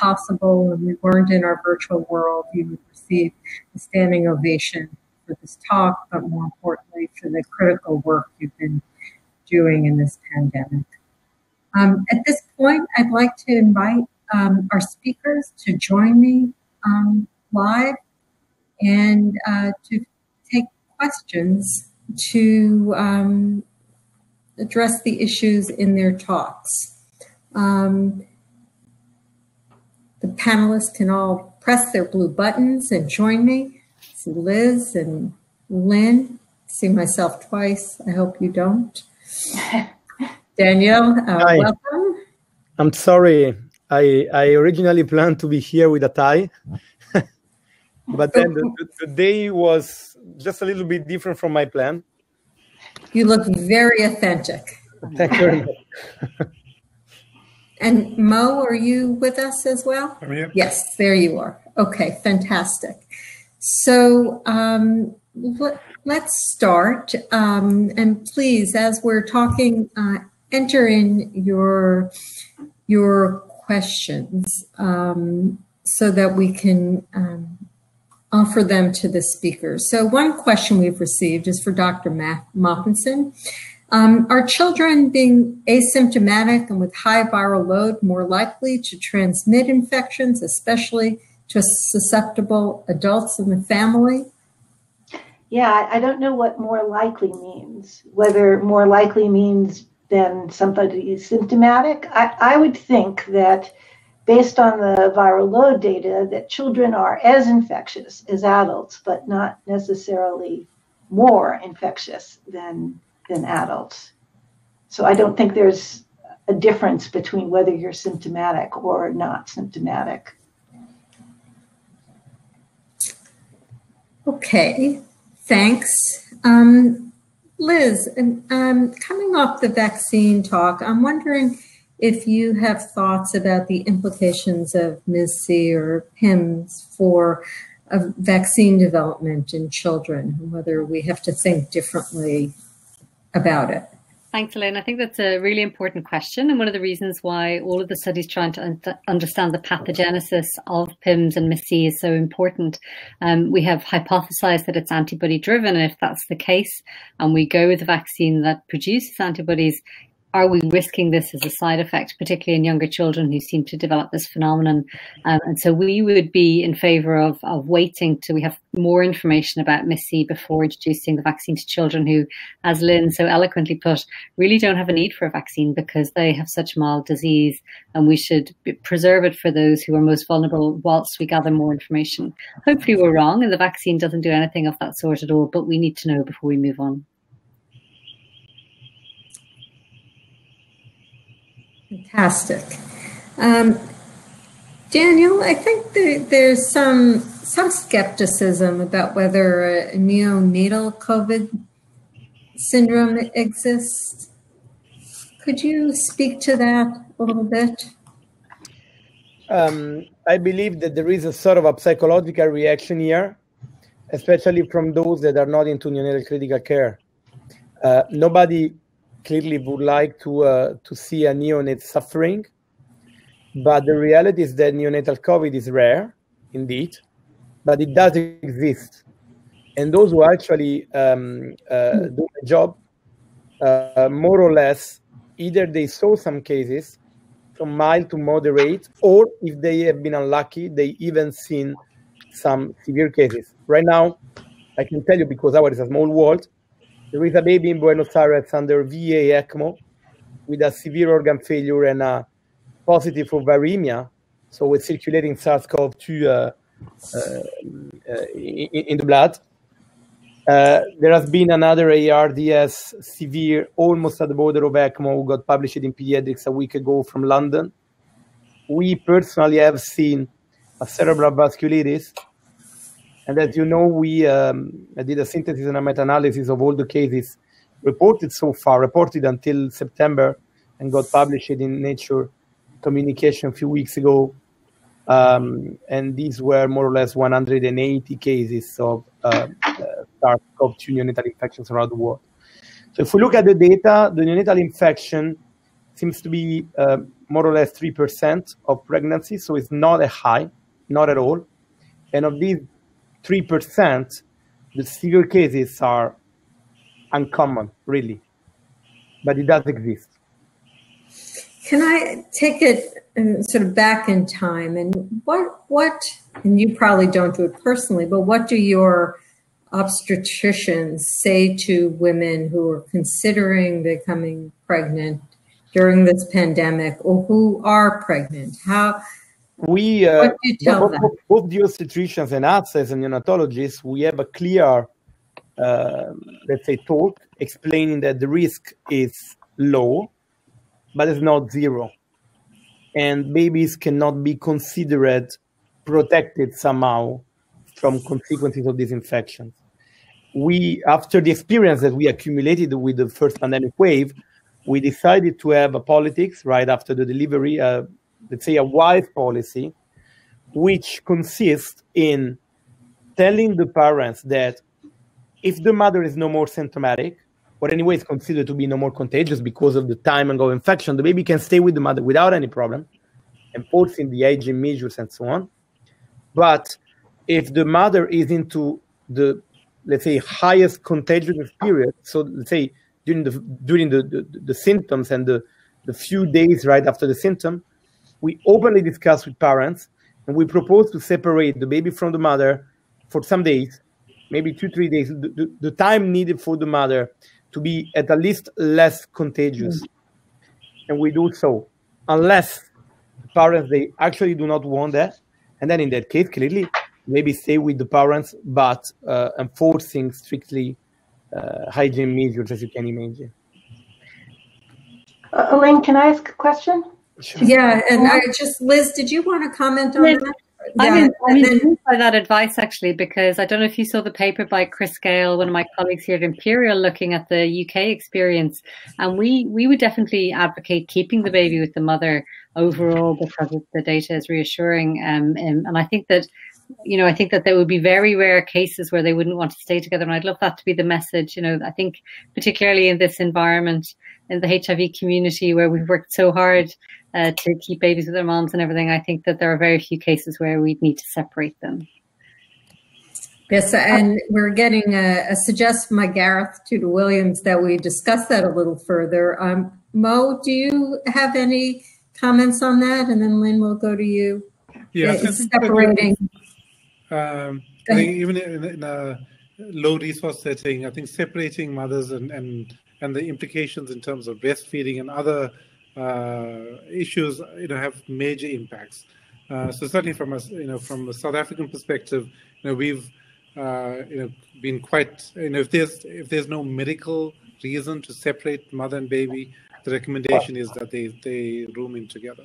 possible and we weren't in our virtual world, you would receive a standing ovation for this talk, but more importantly, for the critical work you've been doing in this pandemic. At this point, I'd like to invite our speakers to join me live and to take questions to address the issues in their talks. The panelists can all press their blue buttons and join me. I see Liz and Lynn. I see myself twice. I hope you don't. Danielle, welcome. I'm sorry. I originally planned to be here with a tie, but then the day was just a little bit different from my plan. You look very authentic. Thank you very much. And Mo, are you with us as well? I'm here. Yes, there you are. Okay, fantastic. So let's start. And please, as we're talking, enter in your questions so that we can offer them to the speakers. So one question we've received is for Dr. Mofenson. Are children being asymptomatic and with high viral load more likely to transmit infections, especially to susceptible adults in the family? Yeah, I don't know what more likely means, whether more likely means than somebody is symptomatic. I would think that based on the viral load data that children are as infectious as adults, but not necessarily more infectious than adults. So I don't think there's a difference between whether you're symptomatic or not symptomatic. Okay, thanks. Liz, coming off the vaccine talk, I'm wondering if you have thoughts about the implications of MIS-C or PIMS for vaccine development in children, whether we have to think differently about it. Thanks, Lynne. I think that's a really important question, and one of the reasons why all of the studies trying to understand the pathogenesis of PIMS and MIS-C is so important. We have hypothesized that it's antibody-driven, and if that's the case, and we go with a vaccine that produces antibodies, are we risking this as a side effect, particularly in younger children who seem to develop this phenomenon? And so we would be in favor of waiting till we have more information about MIS-C before introducing the vaccine to children who, as Lynne so eloquently put, really don't have a need for a vaccine because they have such mild disease, and we should preserve it for those who are most vulnerable whilst we gather more information. Hopefully we're wrong and the vaccine doesn't do anything of that sort at all, but we need to know before we move on. Fantastic. Daniel, I think there's some skepticism about whether a neonatal COVID syndrome exists. Could you speak to that a little bit? I believe that there is a sort of a psychological reaction here, especially from those that are not into neonatal critical care. Nobody clearly would like to see a neonate suffering, but the reality is that neonatal COVID is rare, indeed, but it does exist. And those who actually do the job, more or less, either they saw some cases from mild to moderate, or if they have been unlucky, they even seen some severe cases. Right now, I can tell you because ours is a small world, there is a baby in Buenos Aires under VA ECMO with a severe organ failure and a positive for viremia, so with circulating SARS-CoV-2 in the blood. There has been another ARDS severe, almost at the border of ECMO, who got published in Pediatrics a week ago from London. We personally have seen a cerebral vasculitis. And as you know, we did a synthesis and a meta-analysis of all the cases reported so far, reported until September, and got published in Nature Communication a few weeks ago. And these were more or less 180 cases of SARS-CoV-2 neonatal infections around the world. So if we look at the data, the neonatal infection seems to be more or less 3% of pregnancies, so it's not a high, not at all. And of these 3%, the severe cases are uncommon, really, but it does exist. Can I take it sort of back in time, and what, and you probably don't do it personally, but what do your obstetricians say to women who are considering becoming pregnant during this pandemic, or who are pregnant? How we, what do you tell them? Both the obstetricians and us as neonatologists, we have a clear, let's say, talk explaining that the risk is low, but it's not zero. And babies cannot be considered protected somehow from consequences of these infections. We, after the experience that we accumulated with the first pandemic wave, we decided to have a politics right after the delivery, let's say a wise policy, which consists in telling the parents that if the mother is no more symptomatic, or anyway is considered to be no more contagious because of the timing of infection, the baby can stay with the mother without any problem, enforcing the hygiene measures and so on. But if the mother is into the, let's say, highest contagious period, so let's say during the symptoms and the few days right after the symptom, we openly discuss with parents, and we propose to separate the baby from the mother for some days, maybe 2-3 days, the time needed for the mother to be at least less contagious. And we do so, unless the parents, they actually do not want that. And then in that case, clearly, maybe stay with the parents, but enforcing strictly hygiene measures, as you can imagine. Lynne, can I ask a question? Sure. Yeah, and I just, Liz, did you want to comment on that? I'm intrigued by that advice, actually, because I don't know if you saw the paper by Chris Gale, one of my colleagues here at Imperial, looking at the UK experience. And we would definitely advocate keeping the baby with the mother overall, because the data is reassuring. And I think that, you know, I think that there would be very rare cases where they wouldn't want to stay together. And I'd love that to be the message. You know, I think particularly in this environment, in the HIV community, where we've worked so hard to keep babies with their moms and everything, I think that there are very few cases where we'd need to separate them. Yes, and we're getting a suggestion by Gareth Tudor-Williams that we discuss that a little further. Mo, do you have any comments on that? And then Lynne, we'll go to you. Yeah, separating. I think even in a low resource setting, I think separating mothers and the implications in terms of breastfeeding and other issues, you know, have major impacts. So certainly from us, you know, from a South African perspective, you know, we've you know, been quite, you know, if there's no medical reason to separate mother and baby, the recommendation is that they room in together.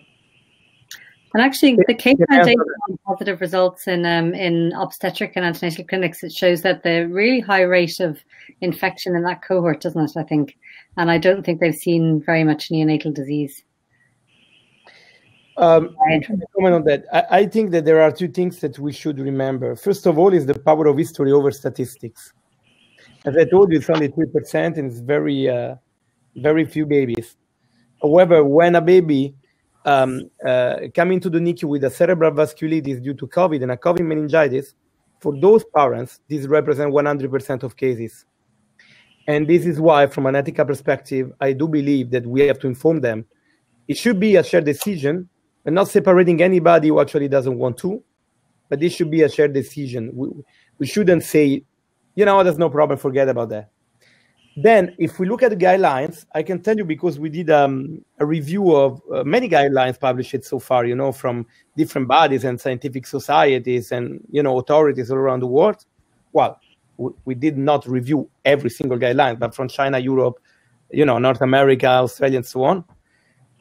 And actually, the Cape Town data on positive results in obstetric and antenatal clinics, it shows that the really high rate of infection in that cohort, doesn't it, I think? And I don't think they've seen very much neonatal disease. I'm trying to comment on that. I think that there are two things that we should remember. First of all is the power of history over statistics. As I told you, it's only 3%, and it's very, very few babies. However, when a baby coming to the NICU with a cerebral vasculitis due to COVID and a COVID meningitis, for those parents, this represents 100% of cases. And this is why, from an ethical perspective, I do believe that we have to inform them. It should be a shared decision, and not separating anybody who actually doesn't want to, but this should be a shared decision. We shouldn't say, you know, there's no problem, forget about that. Then, if we look at the guidelines, I can tell you, because we did a review of many guidelines published so far, you know, from different bodies and scientific societies and, you know, authorities all around the world. Well, we did not review every single guideline, but from China, Europe, you know, North America, Australia, and so on.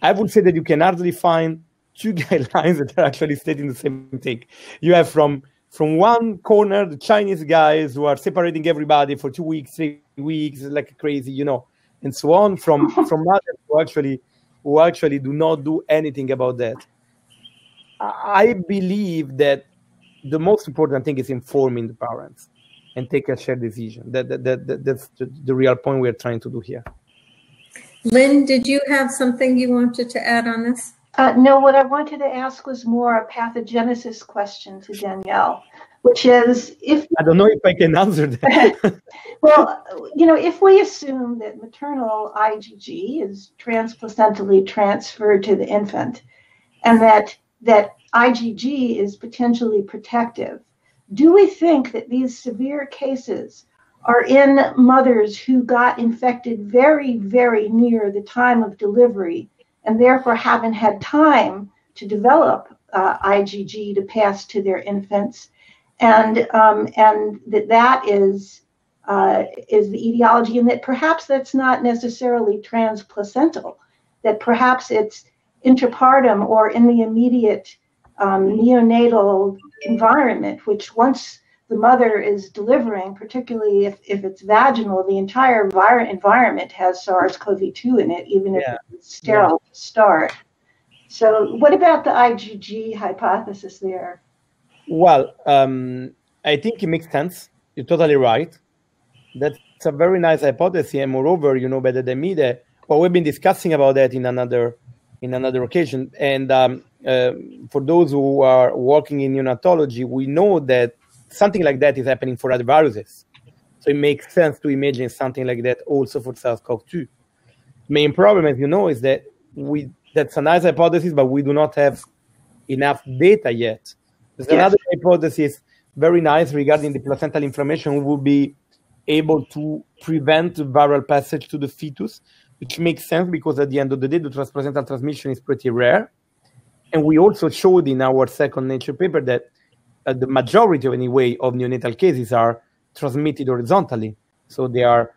I would say that you can hardly find two guidelines that are actually stating the same thing. You have from one corner, the Chinese guys who are separating everybody for 2 weeks, 3 weeks, like crazy, you know, and so on. From others who actually do not do anything about that. I believe that the most important thing is informing the parents and take a shared decision. That's the real point we are trying to do here. Lynne, did you have something you wanted to add on this? No, what I wanted to ask was more a pathogenesis question to Danielle, which is if... I don't know if I can answer that. Well, you know, if we assume that maternal IgG is transplacentally transferred to the infant and that IgG is potentially protective, do we think that these severe cases are in mothers who got infected very, very near the time of delivery and therefore haven't had time to develop IgG to pass to their infants, and that is the etiology, and that perhaps that's not necessarily transplacental, that perhaps it's interpartum or in the immediate neonatal environment, which once the mother is delivering, particularly if it's vaginal, the entire environment has SARS-CoV-2 in it, even if it's sterile to start. So what about the IgG hypothesis there? Well, I think it makes sense. You're totally right. That's a very nice hypothesis. And moreover, you know better than me that, well, we've been discussing about that in another occasion. And for those who are working in neonatology, we know that something like that is happening for other viruses. So it makes sense to imagine something like that also for SARS-CoV-2. Main problem, as you know, is that that's a nice hypothesis, but we do not have enough data yet. There's another hypothesis, very nice, regarding the placental inflammation. We will be able to prevent viral passage to the fetus, which makes sense because at the end of the day, the transplacental transmission is pretty rare. And we also showed in our second Nature paper that the majority, anyway, of neonatal cases are transmitted horizontally. So they are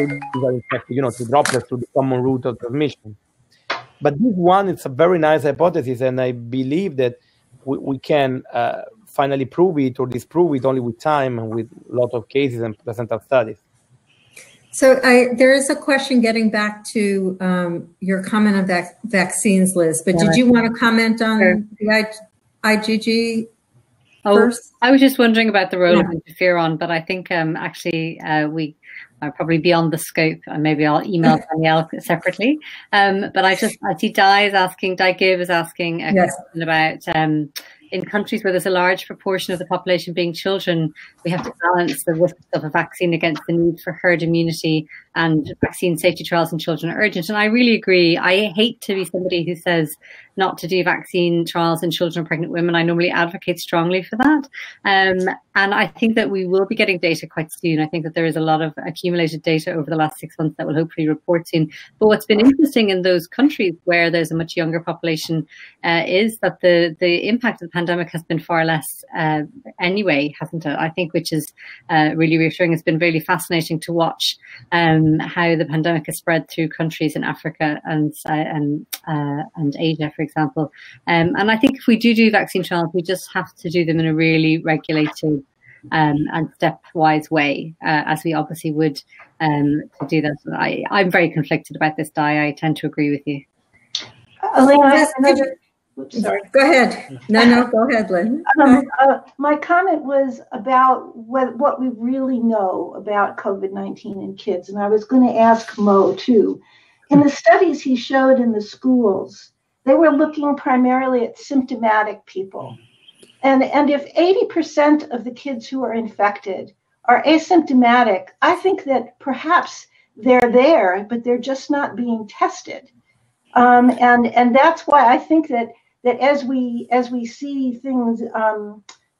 infected, you know, to droplets, to the common route of transmission. But this one, it's a very nice hypothesis, and I believe that we can finally prove it or disprove it only with time and with a lot of cases and placental studies. So there is a question getting back to your comment on vaccines, Liz, but did you want to comment on the IgG? First? I was just wondering about the role of interferon, but I think actually we are probably beyond the scope, and maybe I'll email Danielle separately. But I see Di Gibb is asking a question about in countries where there's a large proportion of the population being children, we have to balance the risk of a vaccine against the need for herd immunity, and vaccine safety trials in children are urgent. And I really agree. I hate to be somebody who says not to do vaccine trials in children or pregnant women. I normally advocate strongly for that. And I think that we will be getting data quite soon. I think that there is a lot of accumulated data over the last 6 months that will hopefully report soon. But what's been interesting in those countries where there's a much younger population is that the impact of the pandemic has been far less anyway, hasn't it? I think, which is really reassuring. It's been really fascinating to watch how the pandemic has spread through countries in Africa and Asia, for example. And I think if we do vaccine trials, we just have to do them in a really regulated and stepwise way, as we obviously would to do that. I'm very conflicted about this, Di. I tend to agree with you. Oops, sorry. Go ahead. No, go ahead, Lynne. My comment was about what we really know about COVID-19 in kids, and I was going to ask Mo too. In the studies he showed in the schools, they were looking primarily at symptomatic people, and if 80% of the kids who are infected are asymptomatic, I think that perhaps they're there, but they're just not being tested, and that's why I think that as we see things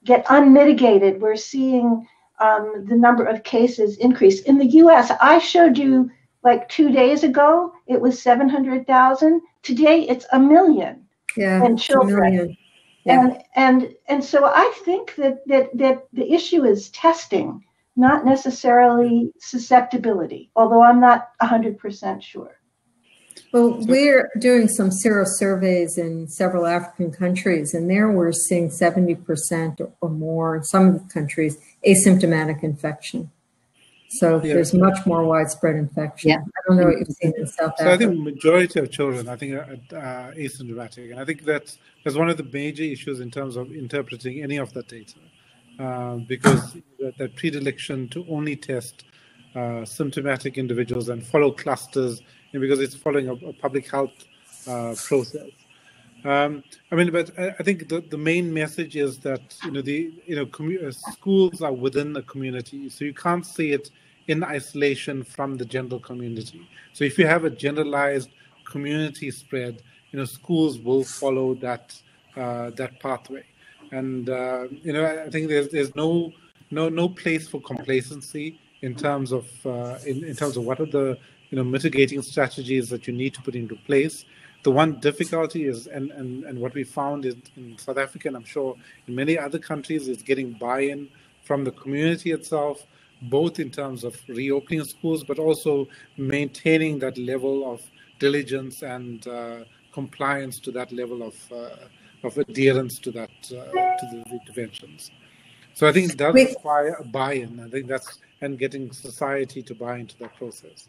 get unmitigated, we're seeing the number of cases increase. In the U.S., I showed you like 2 days ago, it was 700,000. Today, it's 1 million in children. And so I think that the issue is testing, not necessarily susceptibility, although I'm not 100% sure. Well, we're doing some sero surveys in several African countries, and there we're seeing 70% or more in some countries asymptomatic infection. So there's much more widespread infection. I don't know what you've seen in South Africa. So I think the majority of children, I think, are asymptomatic. And I think that's one of the major issues in terms of interpreting any of that data, because that predilection to only test symptomatic individuals and follow clusters because it's following a public health process. I mean, but I think the main message is that schools are within the community, so you can't see it in isolation from the general community. So if you have a generalized community spread, schools will follow that that pathway. And I think there's no place for complacency in terms of in terms of what are the mitigating strategies that you need to put into place. The one difficulty is, and what we found is in South Africa, and I'm sure in many other countries, is getting buy-in from the community itself, both in terms of reopening schools, but also maintaining that level of diligence and compliance to that level of adherence to that to the interventions. So I think it does require a buy-in. I think that's and getting society to buy into that process.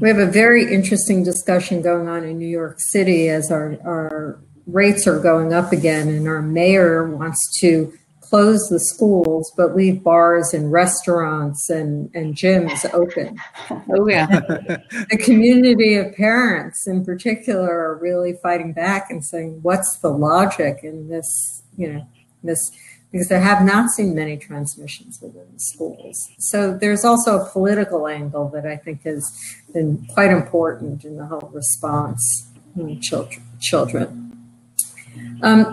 We have a very interesting discussion going on in New York City as our rates are going up again, and our mayor wants to close the schools but leave bars and restaurants and gyms open. Oh yeah. The community of parents in particular are really fighting back and saying, what's the logic in this, because I have not seen many transmissions within the schools. So there's also a political angle that I think has been quite important in the whole response to children.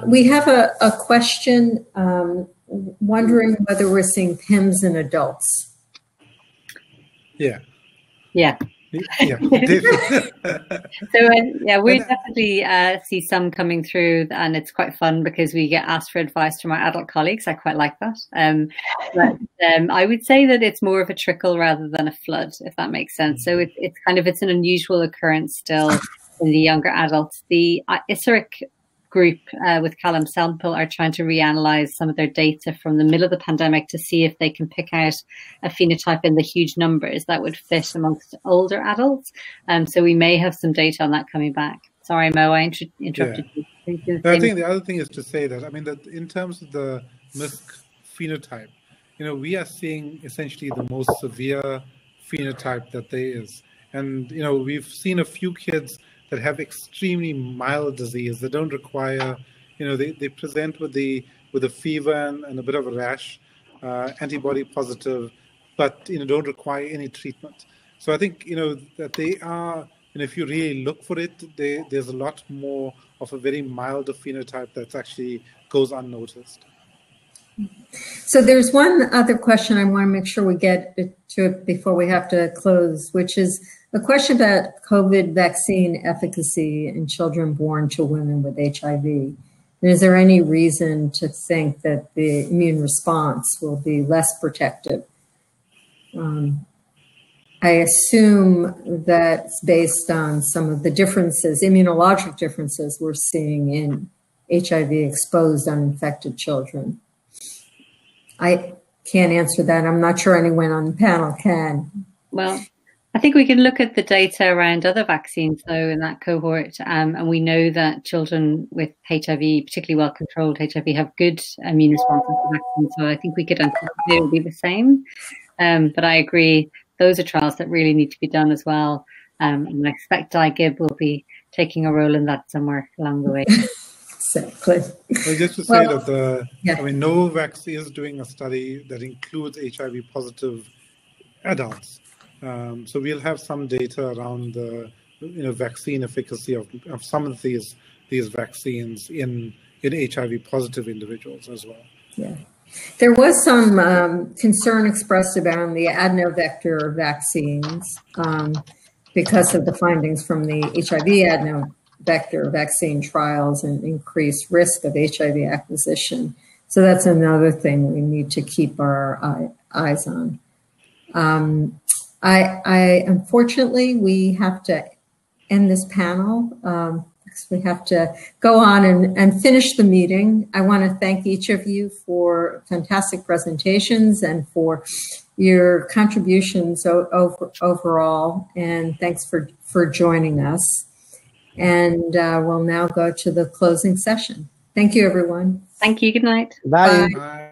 We have a question wondering whether we're seeing PIMS in adults. Yeah. Yeah. Yeah. So yeah, we definitely see some coming through, and it's quite fun because we get asked for advice from our adult colleagues. I quite like that. But I would say that it's more of a trickle rather than a flood, if that makes sense. So it's an unusual occurrence still in the younger adults. The Isaric group with Callum Sample are trying to reanalyze some of their data from the middle of the pandemic to see if they can pick out a phenotype in the huge numbers that would fit amongst older adults. So we may have some data on that coming back. Sorry, Mo, I interrupted you. I think the other thing is to say that, I mean, that in terms of the MIS-C phenotype, we are seeing essentially the most severe phenotype that there is. And, we've seen a few kids that have extremely mild disease. They don't require, they present with a fever and a bit of a rash, antibody positive, but don't require any treatment. So I think that they are, and if you really look for it, there's a lot more of a very mild phenotype that's actually goes unnoticed. So there's one other question I want to make sure we get to it before we have to close, which is a question about COVID vaccine efficacy in children born to women with HIV. And is there any reason to think that the immune response will be less protective? I assume that's based on some of the differences, immunologic differences we're seeing in HIV exposed uninfected children. I can't answer that. I'm not sure anyone on the panel can. Well, I think we can look at the data around other vaccines, though, in that cohort. And we know that children with HIV, particularly well-controlled HIV, have good immune responses to vaccines. So I think we could anticipate it will be the same. But I agree, those are trials that really need to be done as well. And I expect IGIB will be taking a role in that somewhere along the way. Exactly. Well, just to say that I mean, Novavax is doing a study that includes HIV-positive adults. So we'll have some data around the vaccine efficacy of some of these vaccines in HIV-positive individuals as well. Yeah, there was some concern expressed about the adenovector vaccines because of the findings from the HIV adenovector vaccine trials and increased risk of HIV acquisition. So that's another thing we need to keep our eyes on. I unfortunately, we have to end this panel because we have to go on and finish the meeting. I want to thank each of you for fantastic presentations and for your contributions overall. And thanks for joining us. And we'll now go to the closing session. Thank you, everyone. Thank you. Good night. Bye. Bye.